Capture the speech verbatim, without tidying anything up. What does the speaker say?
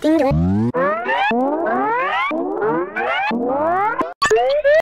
Ding dong.